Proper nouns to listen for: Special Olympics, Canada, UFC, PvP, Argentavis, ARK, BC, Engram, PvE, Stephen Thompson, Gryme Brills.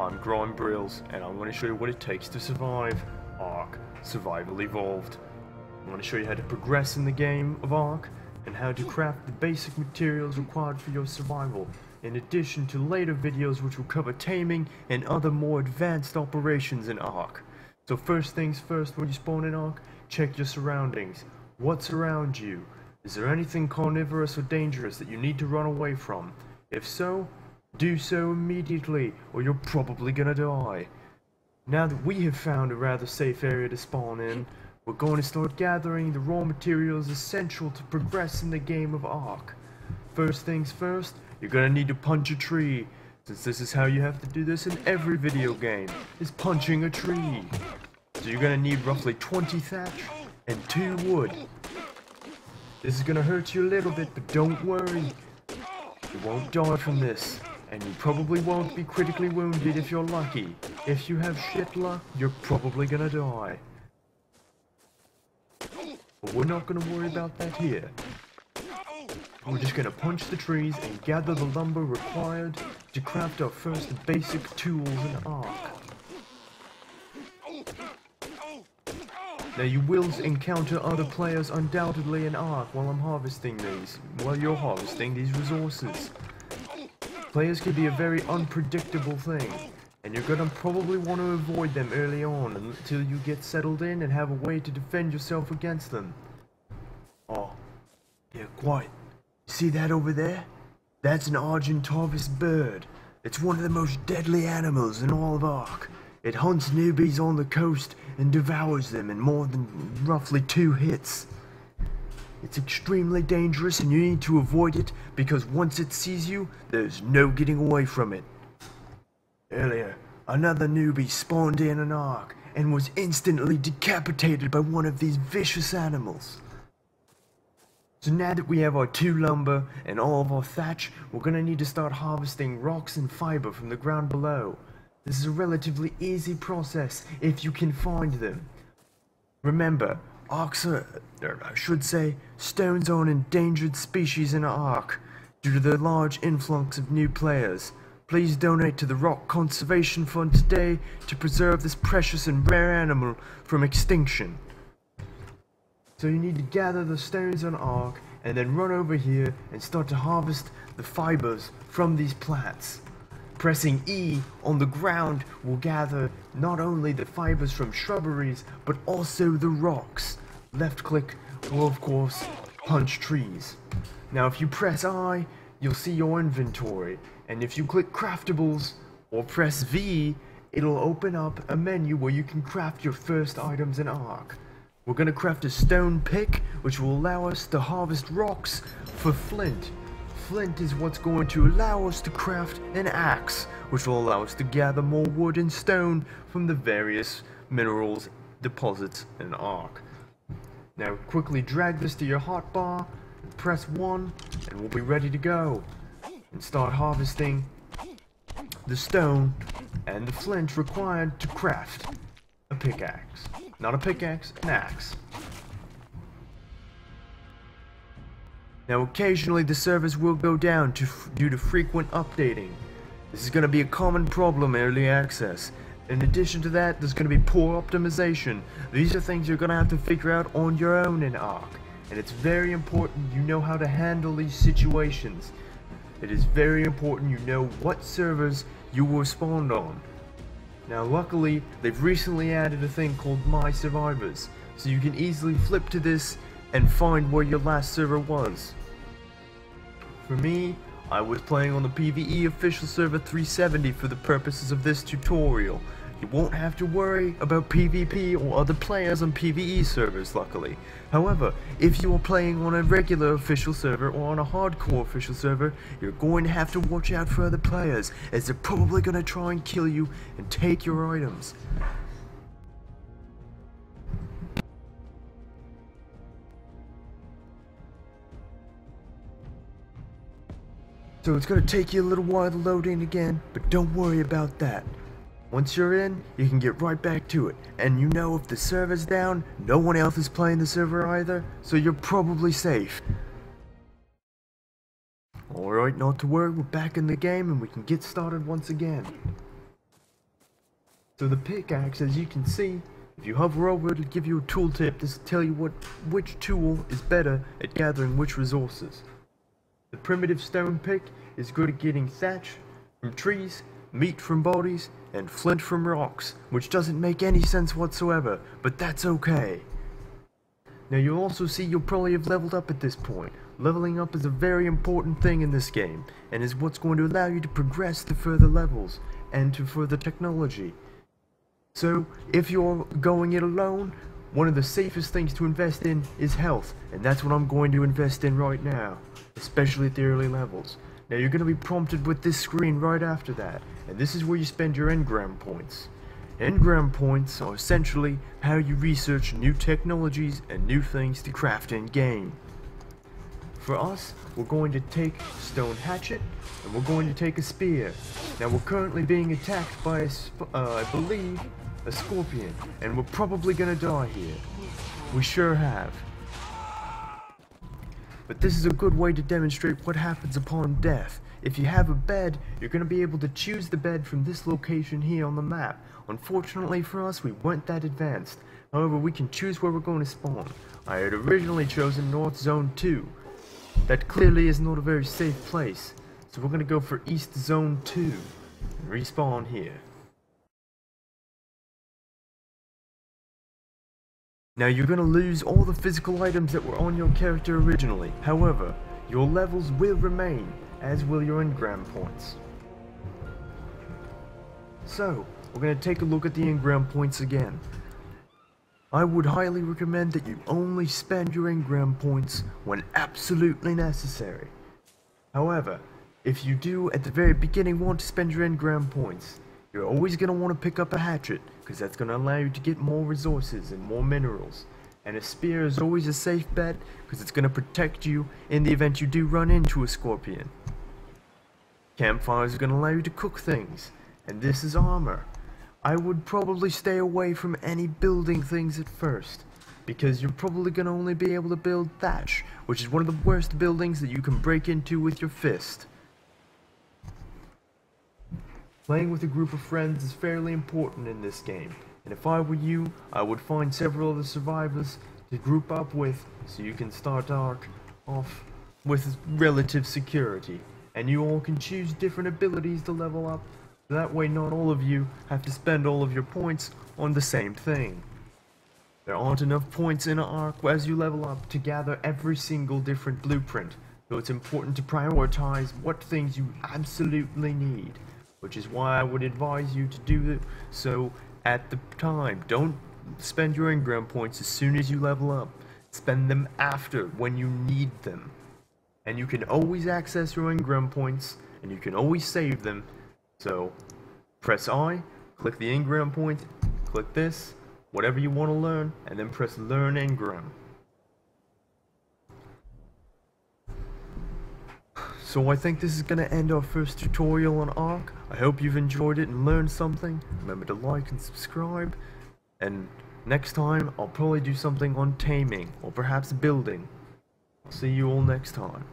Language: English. I'm Gryme Brills, and I'm going to show you what it takes to survive ARK Survival Evolved. I'm going to show you how to progress in the game of ARK, and how to craft the basic materials required for your survival, in addition to later videos which will cover taming and other more advanced operations in ARK. So first things first, when you spawn in ARK, check your surroundings. What's around you? Is there anything carnivorous or dangerous that you need to run away from? If so, do so immediately, or you're probably gonna die. Now that we have found a rather safe area to spawn in, we're going to start gathering the raw materials essential to progress in the game of ARK. First things first, you're gonna need to punch a tree, since this is how you have to do this in every video game, is punching a tree. So you're gonna need roughly 20 thatch and 2 wood. This is gonna hurt you a little bit, but don't worry, you won't die from this. And you probably won't be critically wounded if you're lucky. If you have shit luck, you're probably gonna die. But we're not gonna worry about that here. We're just gonna punch the trees and gather the lumber required to craft our first basic tools in ARK. Now you will encounter other players undoubtedly in ARK while you're harvesting these resources. Players can be a very unpredictable thing, and you're gonna probably want to avoid them early on until you get settled in and have a way to defend yourself against them. Oh, yeah, quiet. See that over there? That's an Argentavis bird. It's one of the most deadly animals in all of ARK. It hunts newbies on the coast and devours them in more than roughly 2 hits. It's extremely dangerous and you need to avoid it, because once it sees you, there's no getting away from it. Earlier, another newbie spawned in an ARK and was instantly decapitated by one of these vicious animals. So now that we have our 2 lumber and all of our thatch, we're going to need to start harvesting rocks and fiber from the ground below. This is a relatively easy process if you can find them. Remember, stones are an endangered species in ARK due to the large influx of new players. Please donate to the Rock Conservation Fund today to preserve this precious and rare animal from extinction. So you need to gather the stones on ARK and then run over here and start to harvest the fibers from these plants. Pressing E on the ground will gather not only the fibers from shrubberies, but also the rocks. Left click will of course punch trees. Now if you press I, you'll see your inventory, and if you click craftables or press V, it'll open up a menu where you can craft your first items in ARK. We're gonna craft a stone pick, which will allow us to harvest rocks for flint. Flint is what's going to allow us to craft an axe, which will allow us to gather more wood and stone from the various minerals deposits in ARK. Now quickly drag this to your hotbar, press 1, and we'll be ready to go and start harvesting the stone and the flint required to craft a pickaxe. Not a pickaxe, an axe. Now occasionally the servers will go down due to frequent updating. This is going to be a common problem in early access. In addition to that, there's going to be poor optimization. These are things you're going to have to figure out on your own in ARK. And it's very important you know how to handle these situations. It is very important you know what servers you will spawn on. Now luckily, they've recently added a thing called My Survivors, so you can easily flip to this and find where your last server was. For me, I was playing on the PvE official server 370 for the purposes of this tutorial. You won't have to worry about PvP or other players on PvE servers, luckily. However, if you are playing on a regular official server or on a hardcore official server, you're going to have to watch out for other players, as they're probably going to try and kill you and take your items. So it's going to take you a little while to load in again, but don't worry about that. Once you're in, you can get right back to it. And you know if the server's down, no one else is playing the server either, so you're probably safe. Alright, not to worry, we're back in the game and we can get started once again. So the pickaxe, as you can see, if you hover over it, it'll give you a tooltip. This will tell you which tool is better at gathering which resources. The primitive stone pick is good at getting thatch from trees, meat from bodies, and flint from rocks, which doesn't make any sense whatsoever, but that's okay. Now you'll also see you'll probably have leveled up at this point. Leveling up is a very important thing in this game, and is what's going to allow you to progress to further levels, and to further technology. So, if you're going it alone, one of the safest things to invest in is health, and that's what I'm going to invest in right now, especially at the early levels. Now you're going to be prompted with this screen right after that, and this is where you spend your engram points. Engram points are essentially how you research new technologies and new things to craft in-game. For us, we're going to take stone hatchet, and we're going to take a spear. Now we're currently being attacked by, I believe, a scorpion, and we're probably gonna die here. We sure have. But this is a good way to demonstrate what happens upon death. If you have a bed, you're going to be able to choose the bed from this location here on the map. Unfortunately for us, we weren't that advanced. However, we can choose where we're going to spawn. I had originally chosen North Zone 2. That clearly is not a very safe place. So we're going to go for East Zone 2 and respawn here. Now you're going to lose all the physical items that were on your character originally. However, your levels will remain, as will your engram points. So, we're going to take a look at the engram points again. I would highly recommend that you only spend your engram points when absolutely necessary. However, if you do at the very beginning want to spend your engram points, you're always going to want to pick up a hatchet, because that's going to allow you to get more resources and more minerals. And a spear is always a safe bet, because it's going to protect you in the event you do run into a scorpion. Campfires are going to allow you to cook things, and this is armor. I would probably stay away from any building things at first, because you're probably going to only be able to build thatch, which is one of the worst buildings that you can break into with your fist. Playing with a group of friends is fairly important in this game, and if I were you, I would find several other survivors to group up with so you can start ARK off with relative security. And you all can choose different abilities to level up, so that way not all of you have to spend all of your points on the same thing. There aren't enough points in ARK as you level up to gather every single different blueprint, so it's important to prioritize what things you absolutely need, which is why I would advise you to do so at the time. Don't spend your engram points as soon as you level up. Spend them after, when you need them. And you can always access your engram points, and you can always save them. So, press I, click the engram point, click this, whatever you want to learn, and then press learn engram. So I think this is going to end our first tutorial on ARK. I hope you've enjoyed it and learned something. Remember to like and subscribe. And next time, I'll probably do something on taming, or perhaps building. I'll see you all next time.